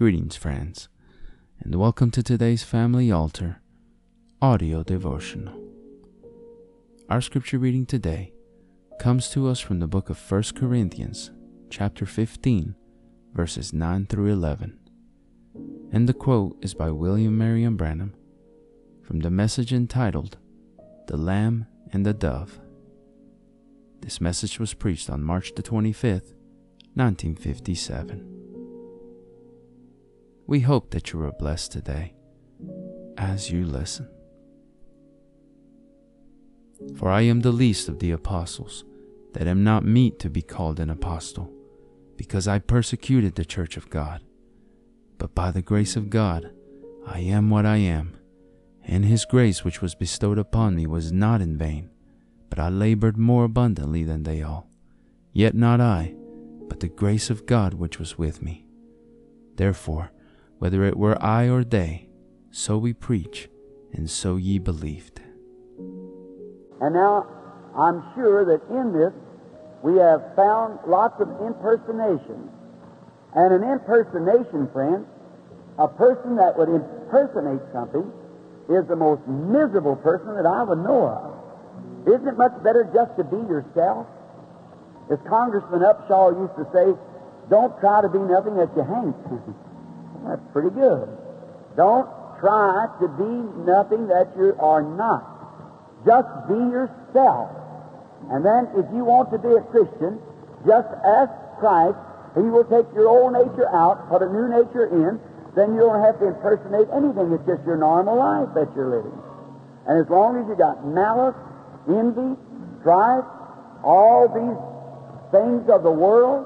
Greetings, friends, and welcome to today's Family Altar Audio Devotional. Our scripture reading today comes to us from the book of First Corinthians, chapter 15, verses 9 through 11. And the quote is by William Marion Branham from the message entitled, The Lamb and the Dove. This message was preached on March the 25th, 1957. We hope that you are blessed today as you listen. For I am the least of the apostles, that am not meet to be called an apostle, because I persecuted the church of God. But by the grace of God, I am what I am, and his grace which was bestowed upon me was not in vain, but I labored more abundantly than they all. Yet not I, but the grace of God which was with me. Therefore, whether it were I or they, so we preach, and so ye believed. And now, I'm sure that in this, we have found lots of impersonations. And an impersonation, friend, a person that would impersonate something, is the most miserable person that I would know of. Isn't it much better just to be yourself? As Congressman Upshaw used to say, don't try to be nothing that you hain't. That's pretty good. Don't try to be nothing that you are not. Just be yourself. And then if you want to be a Christian, just ask Christ. He will take your old nature out, put a new nature in. Then you don't have to impersonate anything. It's just your normal life that you're living. And as long as you got malice, envy, strife, all these things of the world,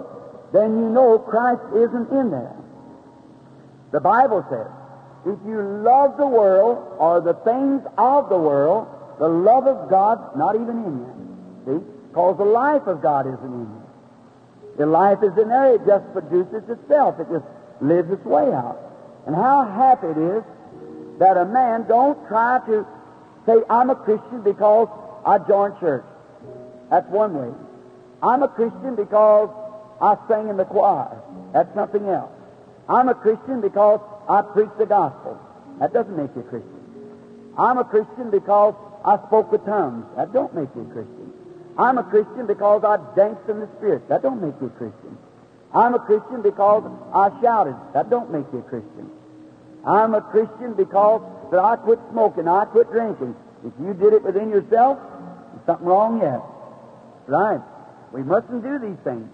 then you know Christ isn't in there. The Bible says, if you love the world or the things of the world, the love of God's not even in you. See? Because the life of God isn't in you. The life is in there. It just produces itself. It just lives its way out. And how happy it is that a man don't try to say, I'm a Christian because I joined church. That's one way. I'm a Christian because I sang in the choir. That's something else. I'm a Christian because I preach the gospel. That doesn't make you a Christian. I'm a Christian because I spoke with tongues. That don't make you a Christian. I'm a Christian because I danced in the Spirit. That don't make you a Christian. I'm a Christian because I shouted. That don't make you a Christian. I'm a Christian because that I quit smoking, I quit drinking. If you did it within yourself, there's something wrong yet. Right? We mustn't do these things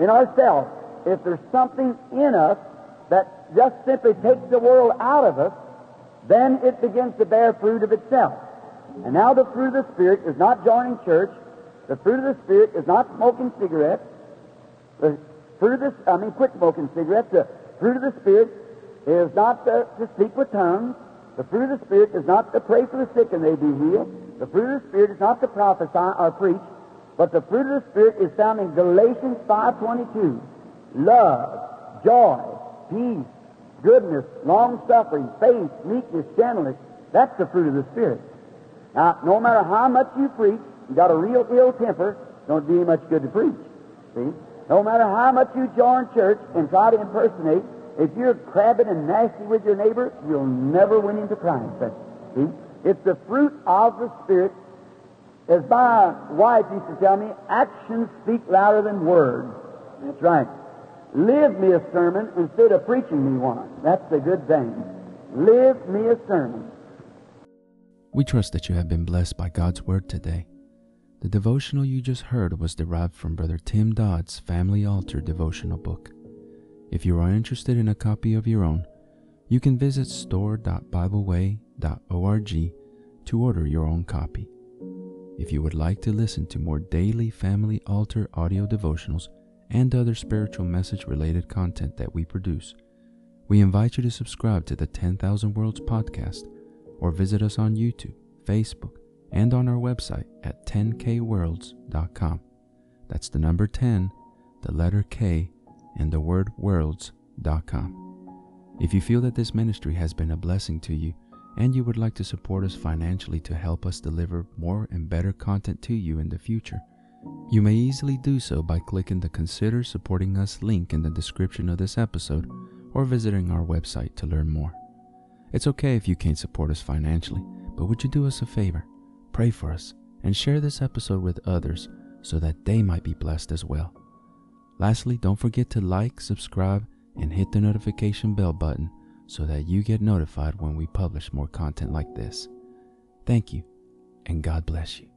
in ourselves. If there's something in us that just simply takes the world out of us, then it begins to bear fruit of itself. And now the fruit of the Spirit is not joining church. The fruit of the Spirit is not smoking cigarettes. The fruit of the, quit smoking cigarettes. The fruit of the Spirit is not to speak with tongues. The fruit of the Spirit is not to pray for the sick and they be healed. The fruit of the Spirit is not to prophesy or preach. But the fruit of the Spirit is found in Galatians 5:22. Love, joy, peace, goodness, long-suffering, faith, meekness, gentleness. That's the fruit of the Spirit. Now, no matter how much you preach, you got a real ill temper, don't do you much good to preach. See? No matter how much you join church and try to impersonate, if you're crabbing and nasty with your neighbor, you'll never win him to Christ. See? It's the fruit of the Spirit. As my wife used to tell me, actions speak louder than words. That's right. Live me a sermon instead of preaching me one. That's a good thing. Live me a sermon. We trust that you have been blessed by God's Word today. The devotional you just heard was derived from Brother Tim Dodd's Family Altar Devotional Book. If you are interested in a copy of your own, you can visit store.bibleway.org to order your own copy. If you would like to listen to more daily Family Altar audio devotionals, and other spiritual message-related content that we produce, we invite you to subscribe to the 10,000 Worlds Podcast or visit us on YouTube, Facebook, and on our website at 10kworlds.com. That's the number 10, the letter K, and the word worlds.com. If you feel that this ministry has been a blessing to you and you would like to support us financially to help us deliver more and better content to you in the future, you may easily do so by clicking the Consider Supporting Us link in the description of this episode or visiting our website to learn more. It's okay if you can't support us financially, but would you do us a favor? Pray for us and share this episode with others so that they might be blessed as well. Lastly, don't forget to like, subscribe, and hit the notification bell button so that you get notified when we publish more content like this. Thank you, and God bless you.